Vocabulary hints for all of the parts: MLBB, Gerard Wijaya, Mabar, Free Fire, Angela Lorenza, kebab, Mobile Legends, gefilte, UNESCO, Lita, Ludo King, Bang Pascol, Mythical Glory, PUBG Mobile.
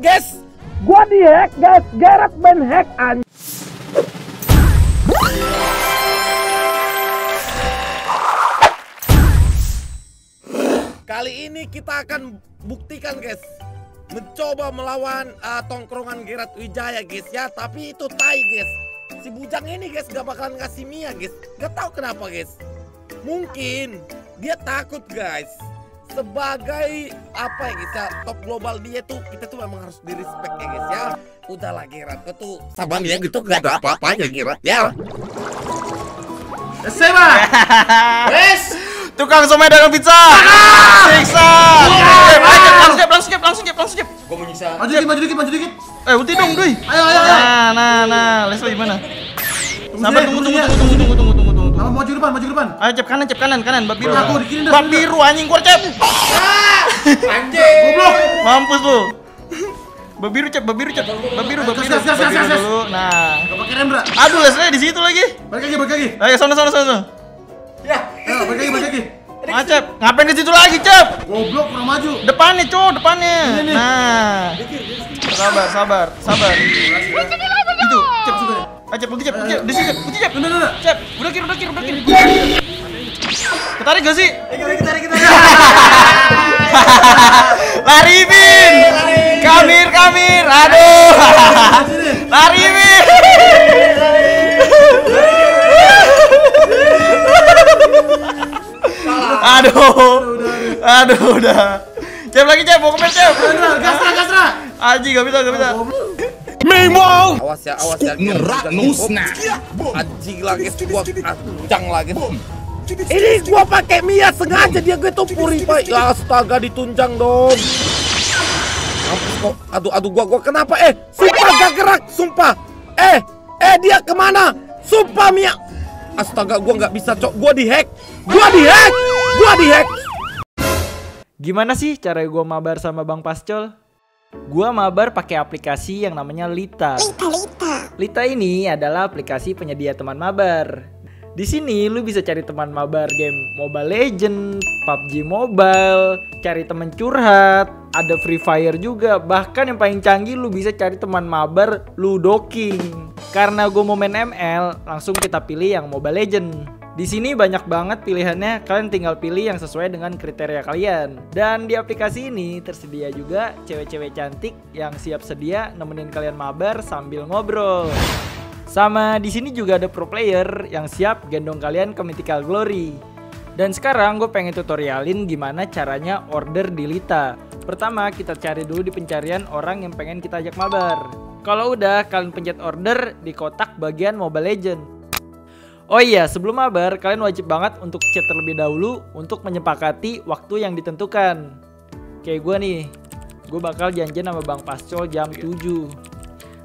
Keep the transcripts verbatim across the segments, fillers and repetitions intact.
guys. Gua di hack guys, Gerard main hack anjing. Kali ini kita akan buktikan guys, mencoba melawan uh, tongkrongan Gerard Wijaya guys ya. Tapi itu tai guys, si bujang ini guys gak bakalan kasih Mia guys. Gak tau kenapa guys, mungkin dia takut guys. Sebagai apa ya guys ya, top global dia tuh, kita tuh memang harus di respect ya guys ya. Udahlah Gerard, kau tuh sabar ya gitu, gak ada apa-apanya Gerard ya. Seba wes tukang somai dagang pizza siksa. Langsung skip, langsung skip, langsung skip, langsung skip. Gua mau nyiksa. Maju dikit, maju dikit, maju dikit. Eh ulti dong Dwi. Ayo ayo ayo. Nah nah nah, Leslie gimana? Sabar, tunggu tunggu tunggu tunggu tunggu tunggu. Apa maju depan, maju depan. Ayo cep kanan, cep kanan, kanan. Bab biru aku di kiri dah. Bab biru anjing gua cep. Anjing. Goblok. Mampus lu. Bab biru cep, bab biru cep. Bab biru, bab biru. Nah. Enggak pakai rem, Bra. Aduh, Leslie di situ lagi. Balik lagi, balik lagi. Ayo sono sono sono. Ya, ayo balik lagi, balik lagi. Macep, ngapain ke situ lagi, Cep? Goblok, kurang maju. Depannya, Cuk, depannya. Nah. Sabar, sabar, sabar. Itu, Cep sudah. Aja pergi Cep, Cep, di sini Cep, di Cep. Udah, udah, Cep. Udah kiri, udah kiri, udah kiri. Ketarik gak sih? Ketarik, ketarik, ketarik. Lari Bin. Kamir, kamir. Aduh. Lari Bin. Aduh. Aduh, udah. Cep lagi Cep, mau kemana Cep? Gasra, gasra. Aji, gak bisa, gak bisa. Memo. Awas ya, awas ya. Ngerak musnah. Anjing lagi gua ancang lagi. Ini gua pakai Mia sengaja dia gue tuh puri. Ya astaga ditunjang dong. Aduh aduh gua gua kenapa eh? Sumpah gak gerak, sumpah. Eh, eh dia kemana? Sumpah Mia. Astaga gua nggak bisa cok, gua dihack. Gua dihack. Gua dihack. Gimana sih cara gua mabar sama Bang Pascol? Gua mabar pakai aplikasi yang namanya Lita. Lita, Lita. Lita ini adalah aplikasi penyedia teman mabar. Di sini lu bisa cari teman mabar game Mobile Legends, P U B G Mobile, cari teman curhat, ada Free Fire juga. Bahkan yang paling canggih lu bisa cari teman mabar Ludo King. Karena gua mau main M L, langsung kita pilih yang Mobile Legends. Di sini banyak banget pilihannya, kalian tinggal pilih yang sesuai dengan kriteria kalian. Dan di aplikasi ini tersedia juga cewek-cewek cantik yang siap sedia nemenin kalian mabar sambil ngobrol. Sama di sini juga ada pro player yang siap gendong kalian ke Mythical Glory. Dan sekarang gue pengen tutorialin gimana caranya order di Lita. Pertama kita cari dulu di pencarian orang yang pengen kita ajak mabar. Kalau udah kalian pencet order di kotak bagian Mobile Legends. Oh iya, sebelum mabar, kalian wajib banget untuk chat terlebih dahulu untuk menyepakati waktu yang ditentukan. Kayak gue nih, gue bakal janjian sama Bang Pascol jam tujuh.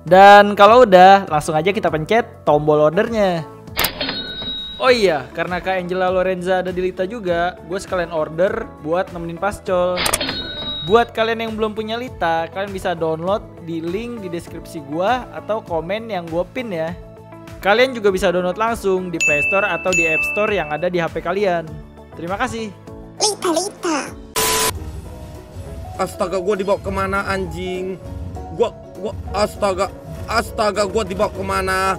Dan kalau udah, langsung aja kita pencet tombol ordernya. Oh iya, karena Kak Angela Lorenza ada di Lita juga, gue sekalian order buat nemenin Pascol. Buat kalian yang belum punya Lita, kalian bisa download di link di deskripsi gue atau komen yang gue pin ya. Kalian juga bisa download langsung di Play Store atau di App Store yang ada di H P kalian. Terima kasih. Lita, Lita. Astaga, gue dibawa kemana anjing? Gue, gue, astaga, astaga, gue dibawa kemana?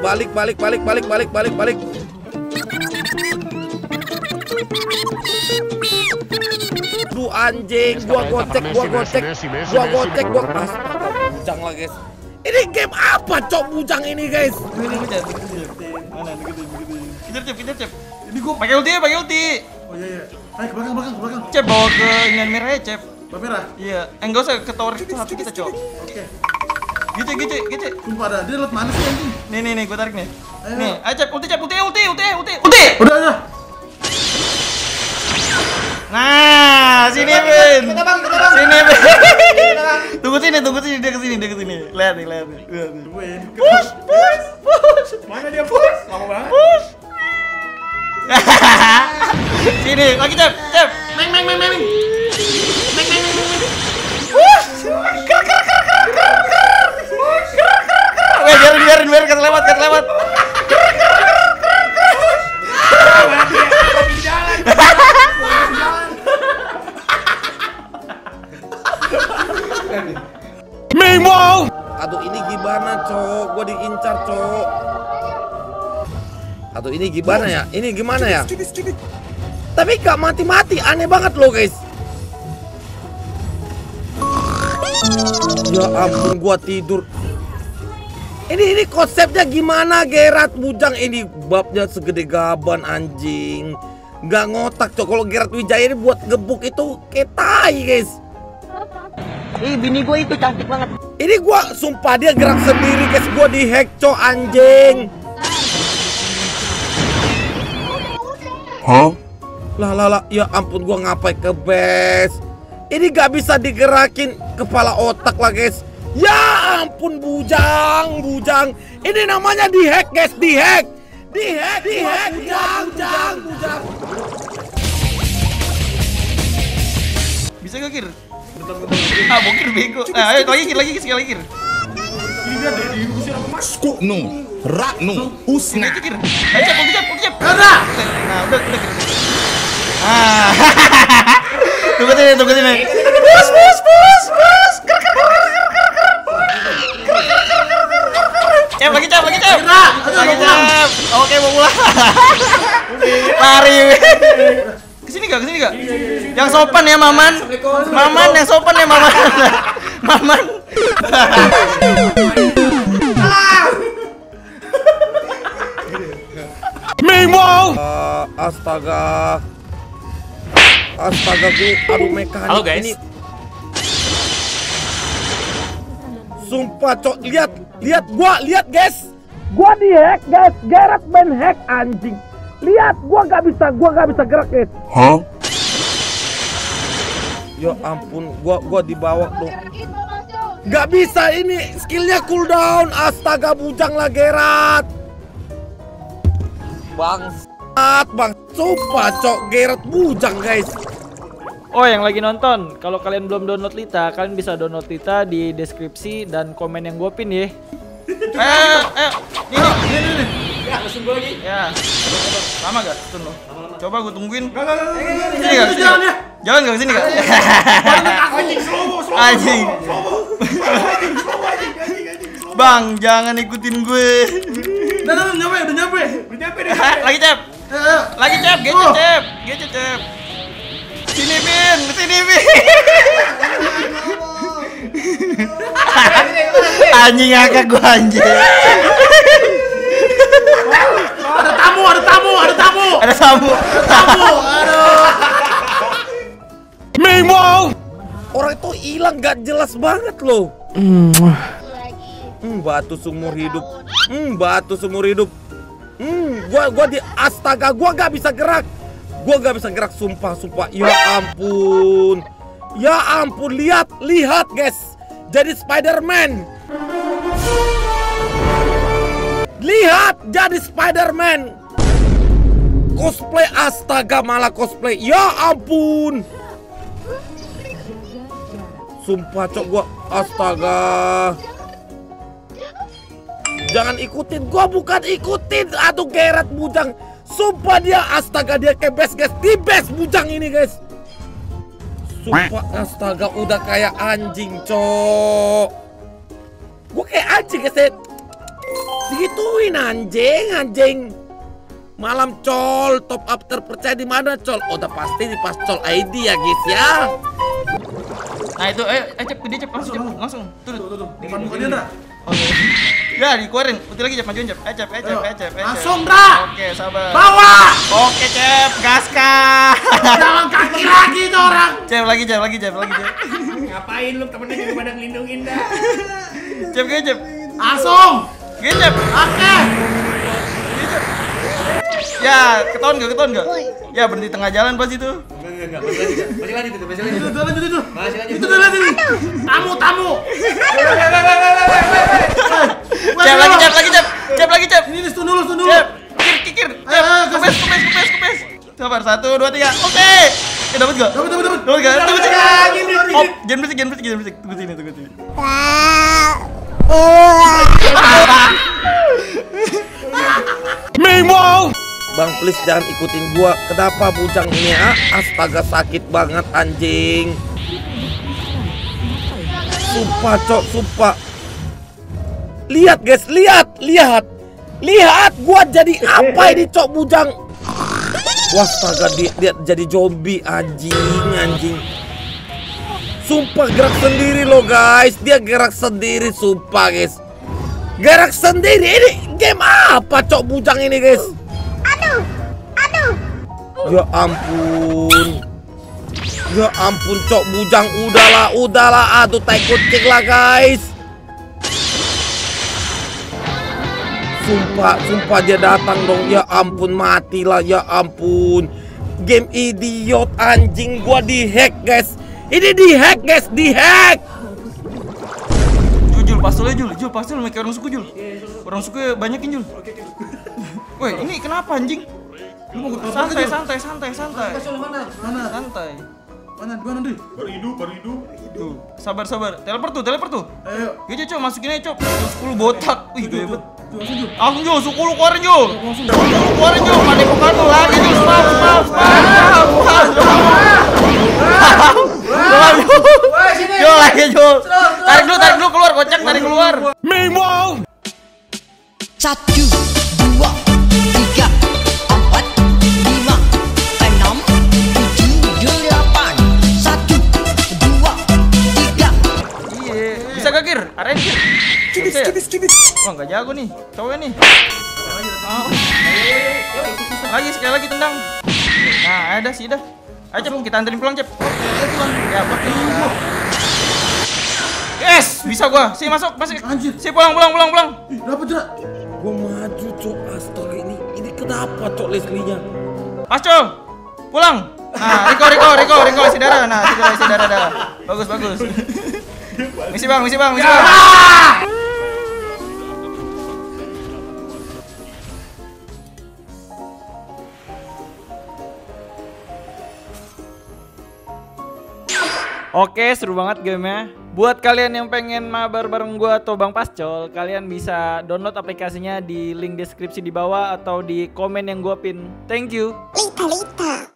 Balik, balik, balik, balik, balik, balik, balik. Duh anjing, gue gocek, gue gocek, gue gocek, gue astaga, bujang lah guys. Ini game apa cok bujang ini guys? Ini cep, cep, cep, cep. Ini gua pakai ulti, pakai ulti. Oh iya iya. Ayo ke belakang, belakang, belakang. Cep bawa ke inian merah ya cep. Merah? Iya. Enggak usah ke tower itu hati kita cok. Oke. Gitu gitu gitu. Sumpah ada. Dia lewat mana sih anjing? Nih nih nih, gua tarik nih. Nih, ayo cep ulti, cep ulti, ulti, ulti, ulti, ulti. Udah udah. Nah, sini Ben. Sini Ben. Tunggu sini, tunggu sini, dia kesini, dia kesini. Lihat nih, lihat nih. Push, push, push. Mana dia push? Lama banget. Push. Sini, lagi Cep, Cep. Meng, meng, meng, meng. Meng, meng, meng. Push. Ker, ker, ker, ker, ker. Push. Ker, ker, ker. Weh, biarin, biarin, biarin kan lewat, kan lewat. Ker, ker, ker, ker, ker. Hahaha. Meanwhile. Aduh ini gimana cok, gua diincar cok. Aduh ini gimana ya, ini gimana ya. Tapi gak mati-mati, aneh banget loh guys. Ya ampun gua tidur. Ini ini konsepnya gimana Gerard Bujang ini, babnya segede gaban anjing. Gak ngotak cok, kalau Gerard Wijaya ini buat gebuk itu ketai guys. Ih bini gue itu cantik banget. Ini gua sumpah dia gerak sendiri guys, gua dihack cok anjing. Hah? Lah lah lah, ya ampun gua ngapain ke base. Ini gak bisa digerakin kepala otak lah guys. Ya ampun Bujang, Bujang. Ini namanya dihack guys, dihack. Dihack, dihack, Bujang, Bujang, Bujang. Bisa gak kir? Ah, bokir bego. Nah, ayo lagi lagi sekali lagi. Ini dia dari Usir Masku. Nung, Ratnu, Usna. Ayo cep, cep, cep. Nah, udah, udah. Ah. Tunggu sini, tunggu sini. Bus, bus, bus, bus. Ker ker ker ker ker ker. Ker ker ker ker ker. Cep lagi, cep lagi, cep. Lagi cep. Oke, mau pulang. Lari. Kesini gak, kesini gak? Yang sopan ya Maman, Maman yang sopan ya Maman, Maman. Meanwhile, astaga, astaga gue, aduh mekanik. Halo guys. Ini. Sumpah cok, lihat, lihat gua, lihat guys, gua dihack guys, Gerard main hack anjing. Lihat, gua nggak bisa, gua nggak bisa gerak guys. Hah? Ya ampun, gua gua dibawa tuh. Gak bisa ini, skillnya cooldown. Astaga Bujang lah Gerard. Bangsat, bang. Sumpah cok, Gerard Bujang guys. Oh yang lagi nonton, kalau kalian belum download Lita, kalian bisa download Lita di deskripsi dan komen yang gua pin ya. Eh, eh, ini. Ya, langsung gua lagi. Ya. Lama gak? Tunggu. Coba gua tungguin. Enggak, enggak, enggak. Sini jalan ya. Jangan gak kesini gak? Anjing, slow, slow, anjing, Bang, jangan ikutin gue. Udah nyampe, udah nyampe, udah nyampe deh. Lagi cep, lagi cep, gece cep, gece cep. Sini bin, sini bin. Anjing agak gue anjing. Ada tamu, ada tamu, ada tamu. Ada tamu, tamu. Meanwhile, orang itu hilang gak jelas banget loh. Hmm, batu sumur hidup. Hmm, batu sumur hidup. Hmm, gua gua di astaga, gua gak bisa gerak. Gua gak bisa gerak sumpah, sumpah. Ya ampun. Ya ampun, lihat, lihat guys. Jadi Spider-Man. Lihat, jadi Spider-Man. Cosplay astaga malah cosplay. Ya ampun. Sumpah cok gua, astaga. Jangan ikutin, gua bukan ikutin. Aduh Gerard Bujang. Sumpah dia, astaga dia kebes guys. Di best Bujang ini guys. Sumpah astaga udah kayak anjing cok. Gua kayak anjing guys. Digituin anjing, anjing. Malam col, top up terpercaya di mana col? Udah pasti di Pascol I D ya guys ya. Nah itu, eh, eh cep, gede cep, langsung, langsung, langsung, turun. Tuh, tuh, tuh, depan muka dia, Ra. Oke. Ya, dikeluarin, putih lagi cep, majuin cep, eh cep, eh cep, eh cep. Langsung, Ra. Oke, sabar. Bawa. Oke cep, gaskan. Jalan kaki lagi tuh orang. Cep, lagi cep, lagi cep, lagi cep. Ngapain lu temennya jadi pada ngelindungin dah. Cep, gede cep. Langsung. Gede cep. Oke. Gede cep. Ya, ketahuan gak, ketahuan gak? Ya, berhenti tengah jalan pas itu. Enggak, enggak, masih lanjut itu, masih lanjut itu, lanjut itu, masih lanjut itu, lanjut itu, tamu, tamu, cep lagi, cep lagi, cep, cep lagi, cep, ini stun dulu, stun dulu, cep, kikir, kikir, cep, kepes, kepes, kepes, kepes, sabar, satu, dua, tiga, oke, eh, dapet gak? Dapet, dapet, dapet, dapet gak? Dapet gak? Op, jangan berisik, jangan berisik, jangan berisik, tunggu sini, tunggu sini. Meanwhile. Bang, please jangan ikutin gua. Kenapa Bujang ini? Astaga sakit banget anjing. sumpah cok, sumpah. Lihat guys, lihat, lihat, lihat, gua jadi apa ini cok, bujang. Wah, astaga, dia, dia jadi zombie, anjing, anjing. Sumpah gerak sendiri loh guys, dia gerak sendiri, sumpah guys. Gerak sendiri, ini game apa cok bujang ini guys? Aduh, aduh. Ya ampun. Ya ampun cok bujang, udahlah, udahlah, aduh tai kucing lah guys. Sumpah, sumpah dia datang dong. Ya ampun, matilah, ya ampun. Game idiot anjing, gua dihack guys. Ini dihack guys, dihack. Jul, pasulnya Jul, Jul pasul make orang suku Jul. Orang suku banyakin Jul. Woi, ini kenapa anjing? Santai, santai, santai, santai. Pasul mana? Mana? Santai. Mana gua nanti? Baru hidup, baru hidup. Tuh, sabar sabar. Teleport tuh, teleport tuh. Ayo. Gitu cok, masukin aja cok. sepuluh botak. Wih, hebat. Langsung Jo, sepuluh keluarin Jo. Langsung keluarin Jo, panik bukan lu lagi Jo. Spam spam spam. Wah, sini. Jo lagi Jo. Tarik dulu, tarik dulu keluar, kocak tarik keluar. Memo. Arek, kibis, kibis, kibis. Wah, nggak jago nih, cowoknya nih. Lagi sekali lagi tendang. Nah, ada sih dah. Ayo kita anterin pulang cep. Ya, yes, bisa gua. Si masuk, masuk. Si pulang, pulang, pulang, pulang. Dapat dah. Gua maju cok, astaga ini, ini kenapa cok Leslie-nya? Pas cok, pulang. Nah, Riko, Riko, Riko, Riko, si darah. Nah, si darah, si darah, darah. Bagus, bagus. Misi bang, misi bang, misi bang. Oke, seru banget gamenya. Buat kalian yang pengen mabar bareng gua atau Bang Pascol, kalian bisa download aplikasinya di link deskripsi di bawah atau di komen yang gua pin. Thank you. Lita, Lita.